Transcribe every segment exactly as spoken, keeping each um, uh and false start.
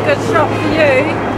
a good shot for you.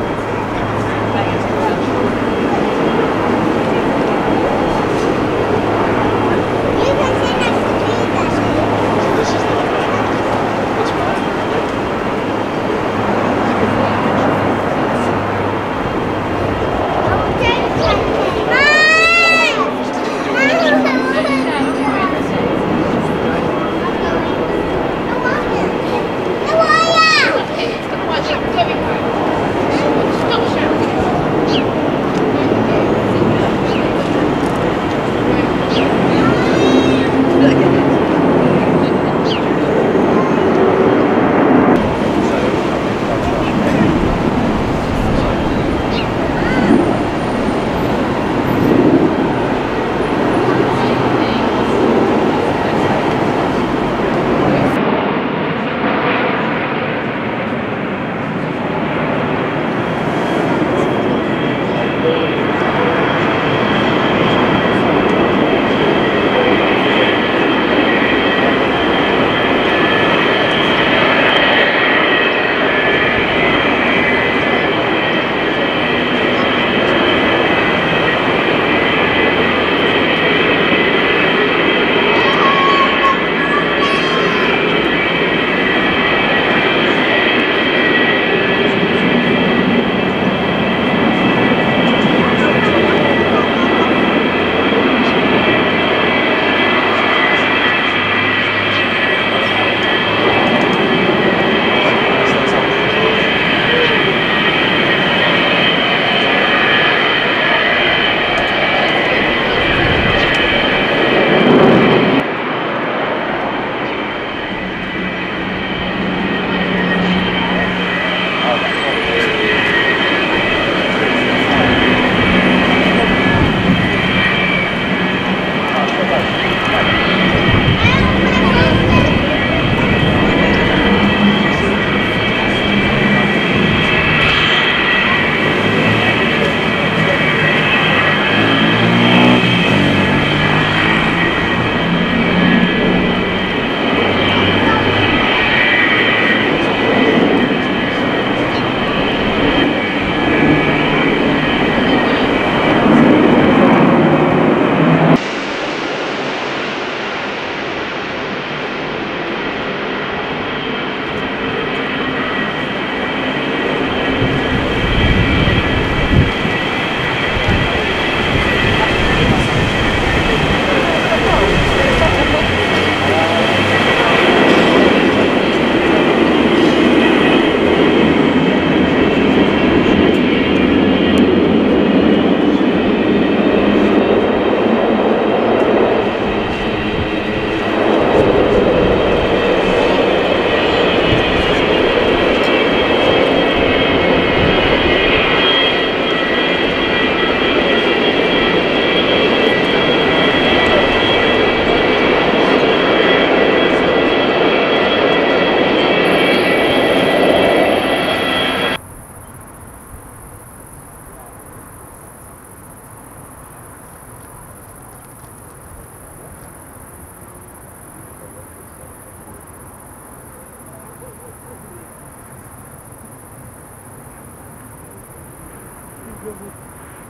Thank you.